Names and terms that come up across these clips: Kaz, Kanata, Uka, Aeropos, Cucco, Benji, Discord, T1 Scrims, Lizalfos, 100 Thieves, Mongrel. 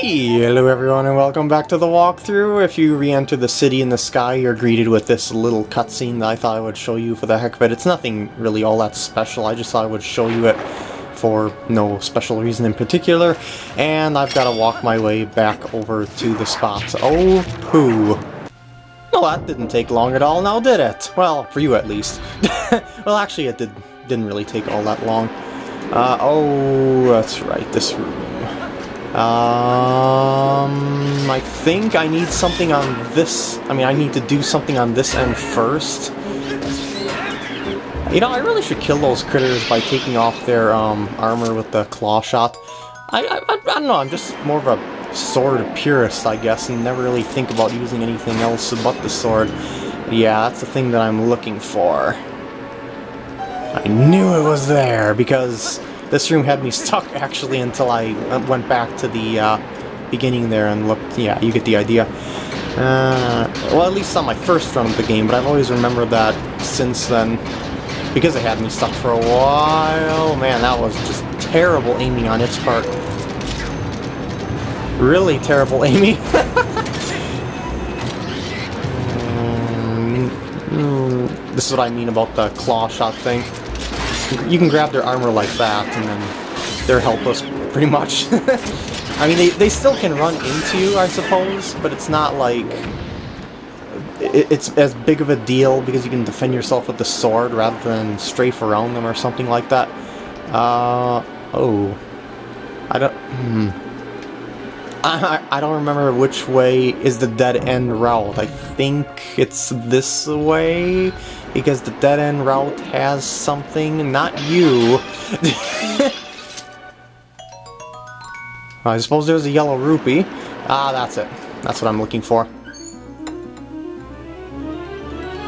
Hey, hello everyone and welcome back to the walkthrough. If you re-enter the city in the sky, you're greeted with this little cutscene that I thought I would show you for the heck of it. It's nothing really all that special, I just thought I would show you it for no special reason in particular. And I've got to walk my way back over to the spots. Oh, poo. Well, that didn't take long at all, now did it? Well, for you at least. Well, actually it didn't really take all that long. Oh, that's right, this room. I think I need something on this. I mean, I need to do something on this end first. You know, I really should kill those critters by taking off their armor with the claw shot. I don't know, I'm just more of a sword purist, I guess, and never really think about using anything else but the sword. Yeah, that's the thing that I'm looking for. I knew it was there, because this room had me stuck, actually, until I went back to the beginning there and looked. Yeah, you get the idea. Well, at least on my first run of the game, but I've always remembered that since then, because it had me stuck for a while. Man, that was just terrible aiming on its part. Really terrible aiming. This is what I mean about the claw shot thing. You can grab their armor like that, and then they're helpless, pretty much. I mean, they still can run into you, I suppose, but it's not like... It's as big of a deal, because you can defend yourself with the sword rather than strafe around them or something like that. Oh. I don't... I don't remember which way is the dead-end route. I think it's this way, because the dead-end route has something, not you. I suppose there's a yellow rupee. Ah, that's it. That's what I'm looking for.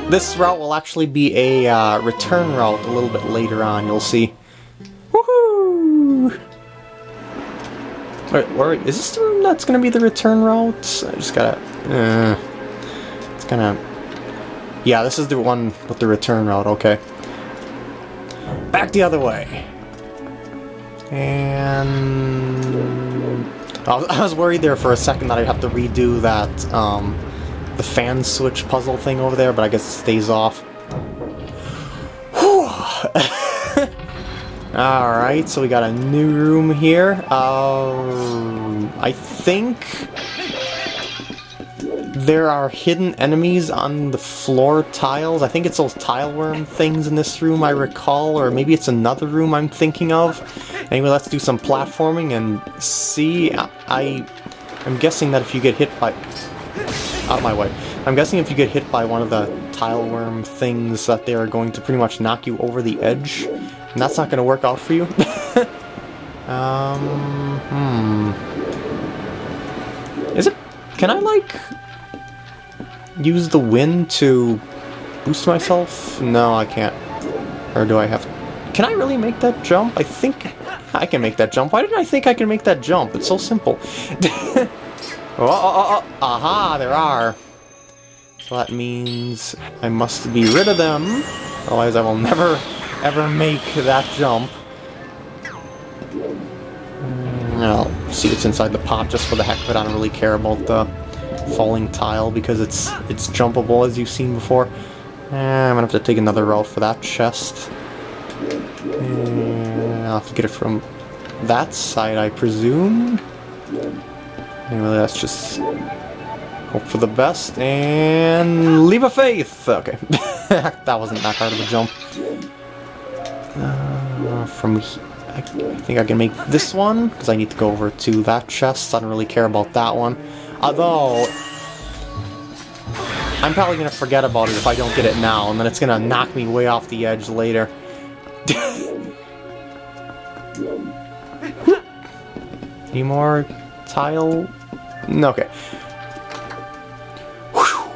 This route will actually be a return route a little bit later on, you'll see. Woohoo! Wait, is this the room that's gonna be the return route? I just gotta... it's gonna... Yeah, this is the one with the return route, okay. Back the other way! And... I was worried there for a second that I'd have to redo that, the fan switch puzzle thing over there, but I guess it stays off. Alright, so we got a new room here. I think there are hidden enemies on the floor tiles. I think it's those tile worm things in this room, I recall, or maybe it's another room I'm thinking of. Anyway, let's do some platforming and see. I'm guessing that if you get hit by... Out of my way. I'm guessing if you get hit by one of the tile worm things that they are going to pretty much knock you over the edge. And that's not going to work out for you. Is it... Can I, like... use the wind to boost myself? No, I can't. Or do I have... Can I really make that jump? I think I can make that jump. Why didn't I think I can make that jump? It's so simple. Oh. Aha, there are. So that means I must be rid of them. Otherwise I will never... ever make that jump. I'll see what's inside the pot just for the heck of it. I don't really care about the falling tile because it's jumpable, as you've seen before. I'm gonna have to take another route for that chest. I'll have to get it from that side, I presume. Anyway, that's just hope for the best and leap of faith. Okay, that wasn't that hard of a jump. From here, I think I can make this one, because I need to go over to that chest. I don't really care about that one. Although, I'm probably going to forget about it if I don't get it now, and then it's going to knock me way off the edge later. Any more tile? No, okay. Whew.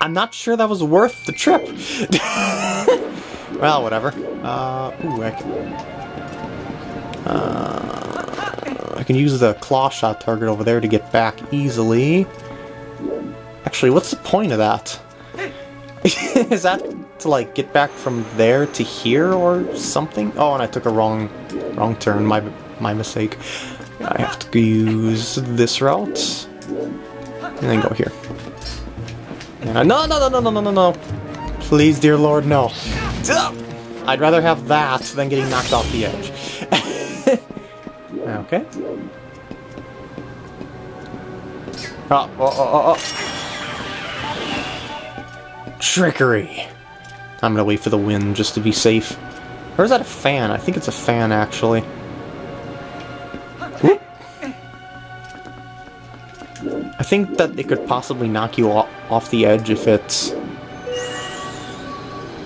I'm not sure that was worth the trip. Well, whatever. Ooh, I can use the claw shot target over there to get back easily. Actually, what's the point of that? Is that to, like, get back from there to here or something? Oh, and I took a wrong turn. My mistake. I have to use this route, and then go here. And I, no. Please, dear Lord, no. I'd rather have that than getting knocked off the edge. Okay. Oh. Trickery. I'm gonna wait for the wind just to be safe. Or is that a fan? I think it's a fan, actually. Ooh. I think that it could possibly knock you off the edge if it's...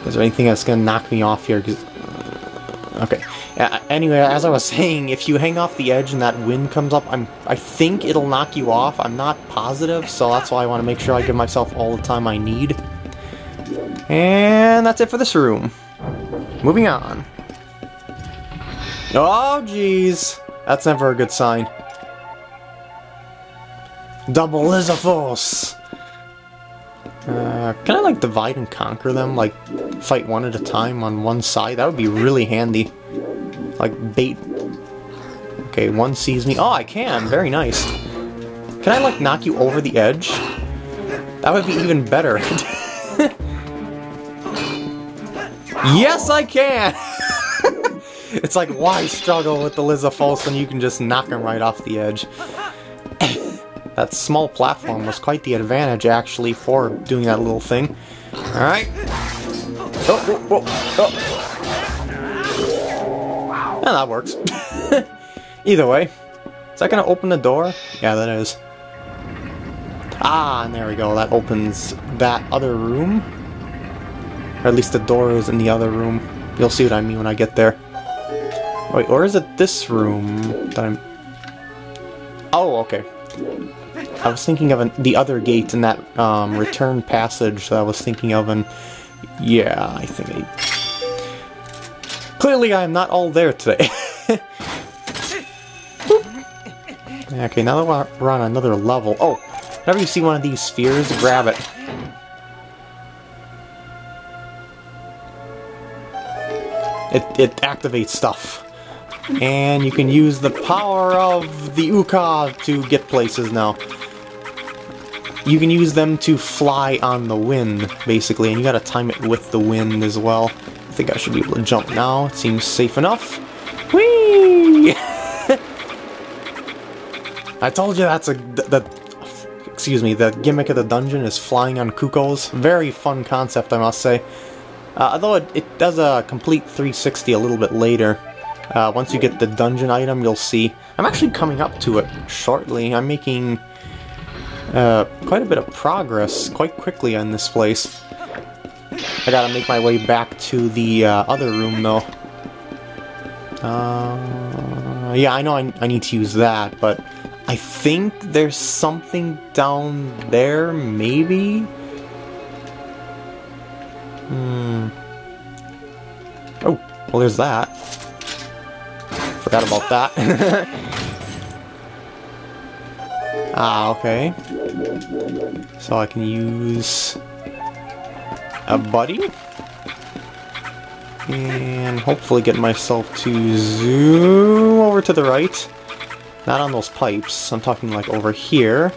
Is there anything that's gonna knock me off here? Cause... Okay. Anyway, as I was saying, if you hang off the edge and that wind comes up, I think it'll knock you off. I'm not positive, so that's why I want to make sure I give myself all the time I need. And that's it for this room. Moving on. Oh, jeez. That's never a good sign. Double Lizalfos! Can I, like, divide and conquer them? Like, fight one at a time on one side? That would be really handy. Like, bait... Okay, one sees me. Oh, I can! Very nice. Can I, like, knock you over the edge? That would be even better. Yes, I can! It's like, why struggle with the Lizalfos when you can just knock him right off the edge? That small platform was quite the advantage, actually, for doing that little thing. Alright. Oh, whoa, whoa, oh. And that works. Either way. Is that gonna open the door? Yeah, that is. Ah, and there we go. That opens that other room. Or at least the door is in the other room. You'll see what I mean when I get there. Wait, or is it this room that I'm... Oh, okay. I was thinking of the other gate in that return passage that I was thinking of, and yeah, I think clearly I am not all there today. Okay, now that we're on another level... Oh! Whenever you see one of these spheres, grab it. It activates stuff. And you can use the power of the Uka to get places now. You can use them to fly on the wind, basically, and you gotta time it with the wind as well. I think I should be able to jump now. It seems safe enough. Whee! I told you that's excuse me, the gimmick of the dungeon is flying on Cuccos. Very fun concept, I must say. Although it does a complete 360 a little bit later. Once you get the dungeon item, you'll see. I'm actually coming up to it shortly. I'm making quite a bit of progress quite quickly on this place. I gotta make my way back to the other room, though. Yeah, I know I need to use that, but I think there's something down there, maybe? Hmm. Oh, well, there's that. Forgot about that. Ah, okay. So I can use a buddy and hopefully get myself to zoom over to the right. Not on those pipes. I'm talking like over here.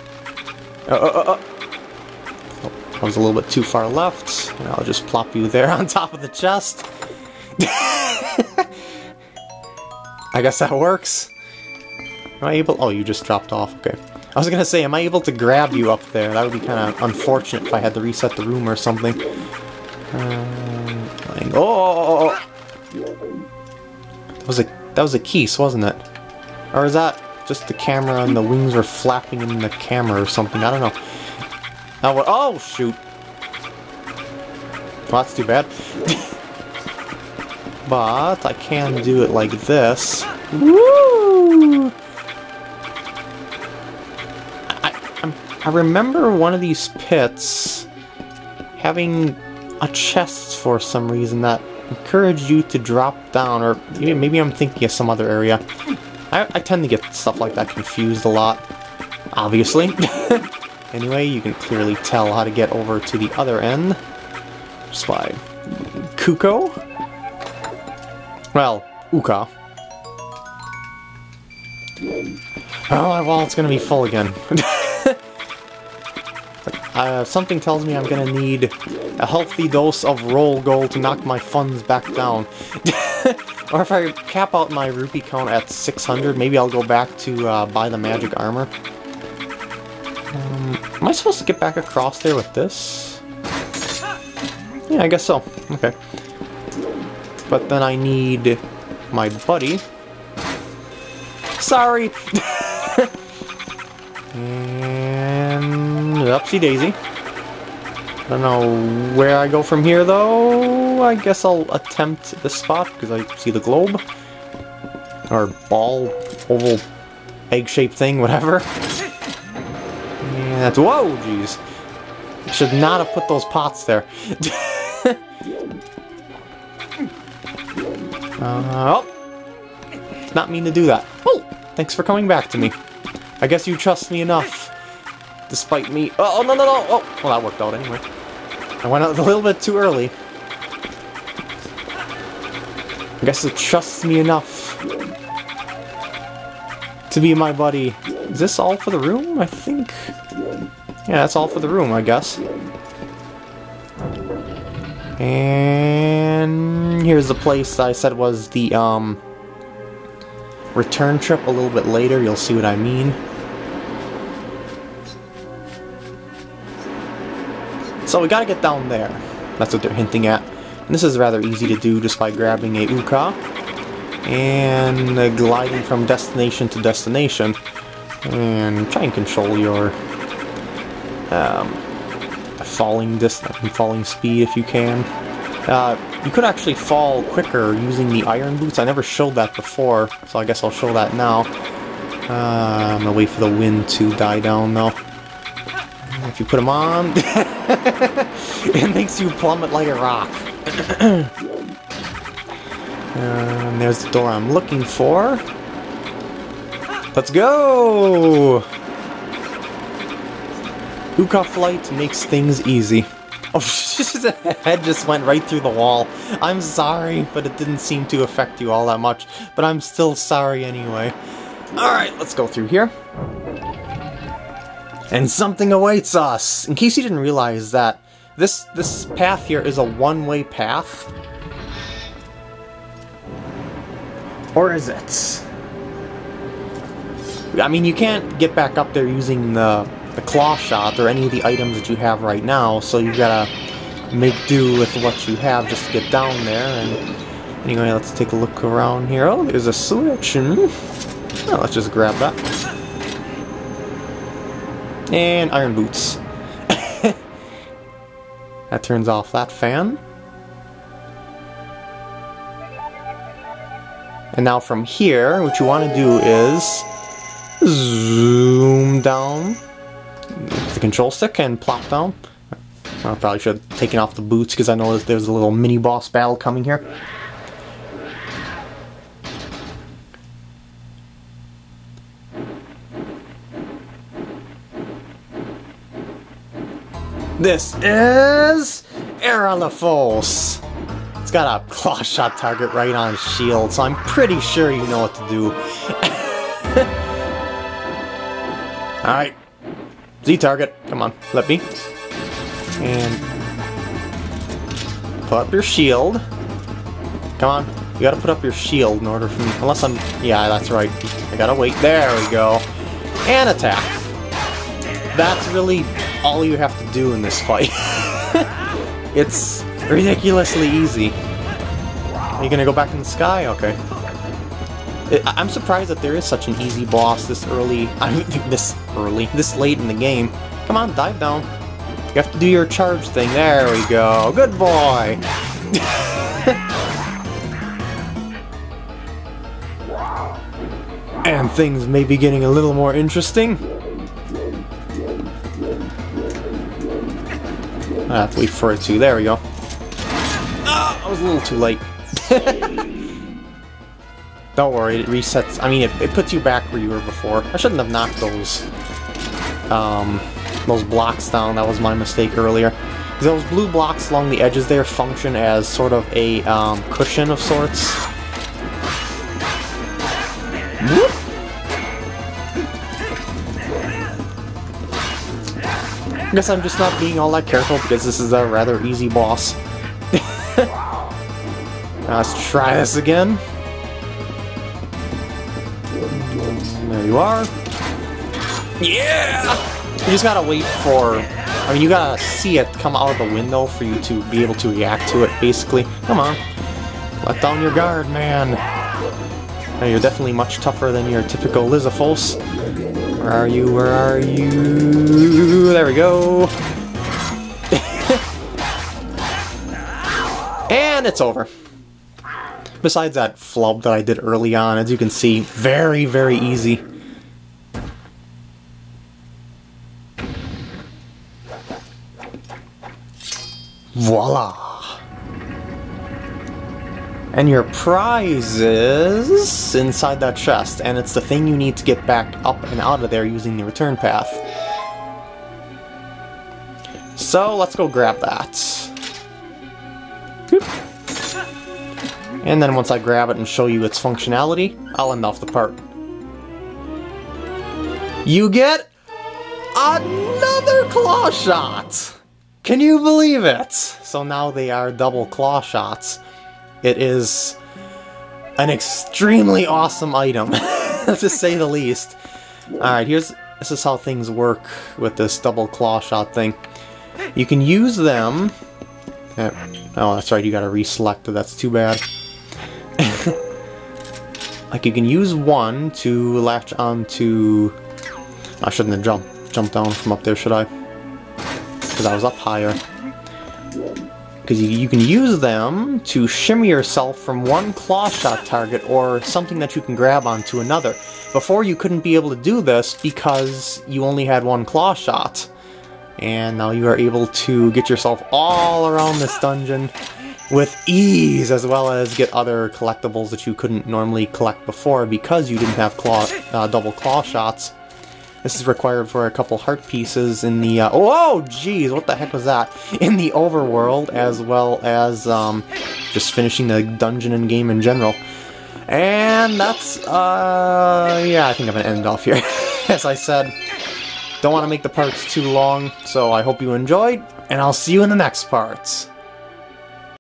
Oh, that was a little bit too far left. And I'll just plop you there on top of the chest. I guess that works. Am I able... Oh, you just dropped off. Okay. I was gonna say, am I able to grab you up there? That would be kind of unfortunate if I had to reset the room or something. That was a keys, wasn't it? Or is that just the camera and the wings are flapping in the camera or something? I don't know. Oh, shoot. Well, that's too bad. But I can do it like this. Woo! I remember one of these pits having a chest for some reason that encouraged you to drop down, or maybe I'm thinking of some other area. I tend to get stuff like that confused a lot, obviously. Anyway, you can clearly tell how to get over to the other end. Just by Cucco. Well, Uka. Oh, well, it's gonna be full again. Something tells me I'm gonna need a healthy dose of roll gold to knock my funds back down. Or if I cap out my rupee count at 600, maybe I'll go back to buy the magic armor. Am I supposed to get back across there with this? Yeah, I guess so. Okay. But then I need my buddy. Sorry! And upsy-daisy. I don't know where I go from here, though. I guess I'll attempt this spot, because I see the globe. Or ball, oval, egg-shaped thing, whatever. And that's... Whoa, jeez. I should not have put those pots there. Oh. Not mean to do that. Oh! Thanks for coming back to me. I guess you trust me enough. Despite me... Oh, no, no, no! Oh, well, that worked out anyway. I went out a little bit too early. I guess it trusts me enough to be my buddy. Is this all for the room? I think... Yeah, that's all for the room, I guess. And... Here's the place that I said was the, return trip a little bit later, you'll see what I mean. So we gotta get down there. That's what they're hinting at. And this is rather easy to do just by grabbing a Uka and gliding from destination to destination. And try and control your falling distance and falling speed if you can. You could actually fall quicker using the iron boots. I never showed that before, so I guess I'll show that now. I'm gonna wait for the wind to die down, though. If you put them on, it makes you plummet like a rock. And there's the door I'm looking for. Let's go! Uka flight makes things easy. Oh, the head just went right through the wall. I'm sorry, but it didn't seem to affect you all that much. But I'm still sorry anyway. Alright, let's go through here. And something awaits us! In case you didn't realize that, this path here is a one-way path. Or is it? I mean, you can't get back up there using the claw shot or any of the items that you have right now, so you gotta make do with what you have just to get down there. And anyway, let's take a look around here. Oh, there's a switch, and well, let's just grab that. And iron boots. That turns off that fan. And now from here, what you want to do is zoom down the control stick and plop down. I probably should have taken off the boots because I know there's a little mini boss battle coming here. This is Aeropos. It's got a claw shot target right on his shield, so I'm pretty sure you know what to do. Alright. Z-target. Come on. Let me. And... Put up your shield. Come on. You gotta put up your shield in order for me... Unless I'm... Yeah, that's right. I gotta wait. There we go. And attack. That's really all you have to do in this fight. It's ridiculously easy. Are you gonna go back in the sky? Okay. I'm surprised that there is such an easy boss this early. I mean, this late in the game. Come on, dive down. You have to do your charge thing. There we go. Good boy. And things may be getting a little more interesting. I have to wait for it to. There we go. Oh, I was a little too late. Don't worry, it resets. I mean, it puts you back where you were before. I shouldn't have knocked those blocks down. That was my mistake earlier. Because those blue blocks along the edges there function as sort of a cushion of sorts. Whoop! guess I'm just not being all that careful because this is a rather easy boss. Let's try this again. There you are. Yeah! You just gotta wait for... I mean, you gotta see it come out of the window for you to be able to react to it, basically. Come on. Let down your guard, man. Now, you're definitely much tougher than your typical Lizalfos. Where are you? Where are you? There we go. And it's over. Besides that flub that I did early on, as you can see, very, very easy. Voila! And your prize is inside that chest, and it's the thing you need to get back up and out of there using the return path. So let's go grab that. Whoop. And then once I grab it and show you its functionality, I'll end off the part. You get another claw shot! Can you believe it? So now they are double claw shots. It is an extremely awesome item, to say the least. Alright, this is how things work with this double claw shot thing. You can use them... Oh, that's right, you gotta reselect it, that's too bad. Like, you can use one to latch onto... I shouldn't have jumped down from up there, should I? Because I was up higher. Because you can use them to shimmy yourself from one claw shot target or something that you can grab onto another. Before, you couldn't be able to do this because you only had one claw shot. And now you are able to get yourself all around this dungeon with ease, as well as get other collectibles that you couldn't normally collect before because you didn't have double claw shots. This is required for a couple heart pieces in the oh geez, what the heck was that? In the overworld, as well as just finishing the dungeon and game in general. And that's yeah, I think I'm gonna end it off here. As I said, don't want to make the parts too long, so I hope you enjoyed, and I'll see you in the next parts.